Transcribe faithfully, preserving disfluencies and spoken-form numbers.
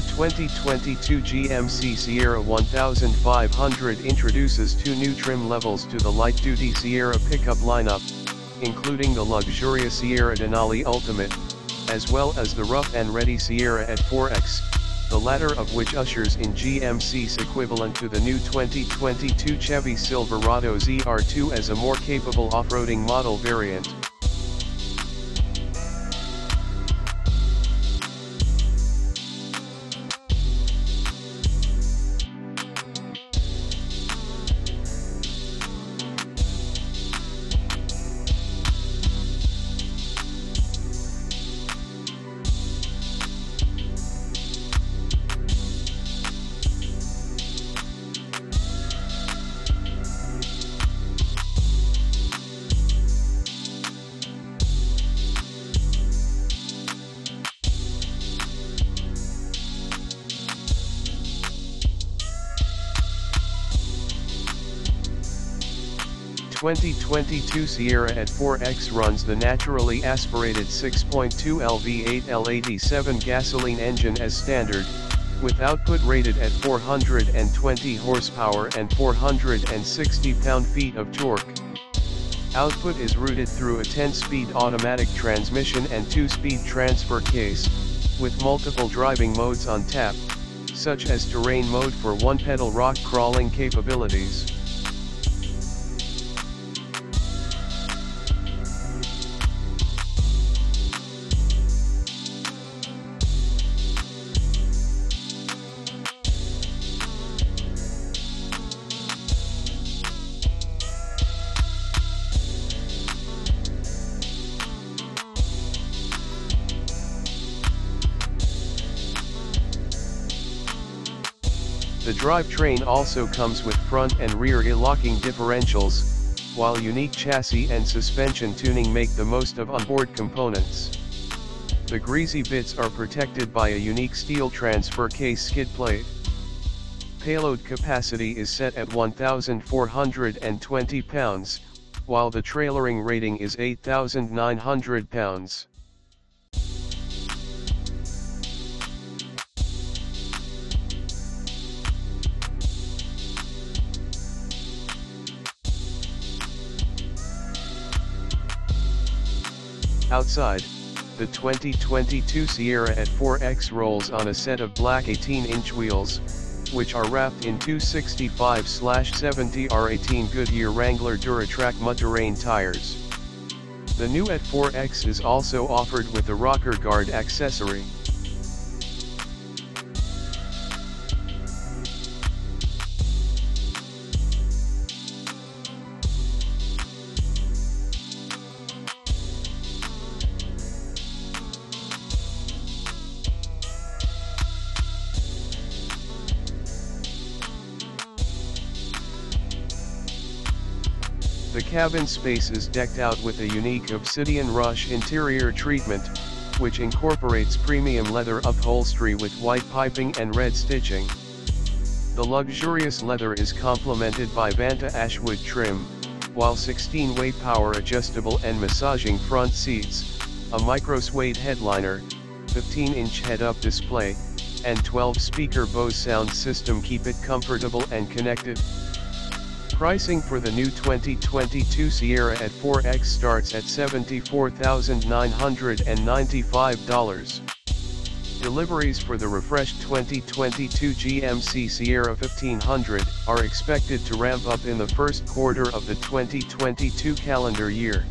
The twenty twenty-two G M C Sierra fifteen hundred introduces two new trim levels to the light-duty Sierra pickup lineup, including the luxurious Sierra Denali Ultimate, as well as the rough-and-ready Sierra A T four X, the latter of which ushers in G M C's equivalent to the new twenty twenty-two Chevy Silverado Z R two as a more capable off-roading model variant. twenty twenty-two Sierra A T four X runs the naturally aspirated six point two liter V eight L eighty-seven gasoline engine as standard, with output rated at four hundred twenty horsepower and four hundred sixty pound-feet of torque. Output is routed through a ten-speed automatic transmission and two-speed transfer case, with multiple driving modes on tap, such as terrain mode for one-pedal rock crawling capabilities. The drivetrain also comes with front and rear locking differentials, while unique chassis and suspension tuning make the most of onboard components. The greasy bits are protected by a unique steel transfer case skid plate. Payload capacity is set at one thousand four hundred twenty pounds, while the trailering rating is eight thousand nine hundred pounds. Outside, the twenty twenty-two Sierra A T four X rolls on a set of black eighteen-inch wheels, which are wrapped in two sixty-five seventy R eighteen Goodyear Wrangler DuraTrac mud-terrain tires. The new A T four X is also offered with the rocker guard accessory. The cabin space is decked out with a unique Obsidian Rush interior treatment, which incorporates premium leather upholstery with white piping and red stitching. The luxurious leather is complemented by Vanta Ashwood trim, while sixteen-way power adjustable and massaging front seats, a micro-suede headliner, fifteen-inch head-up display, and twelve-speaker Bose sound system keep it comfortable and connected. Pricing for the new twenty twenty-two Sierra A T four X starts at seventy-four thousand nine hundred ninety-five dollars. Deliveries for the refreshed twenty twenty-two G M C Sierra fifteen hundred are expected to ramp up in the first quarter of the twenty twenty-two calendar year.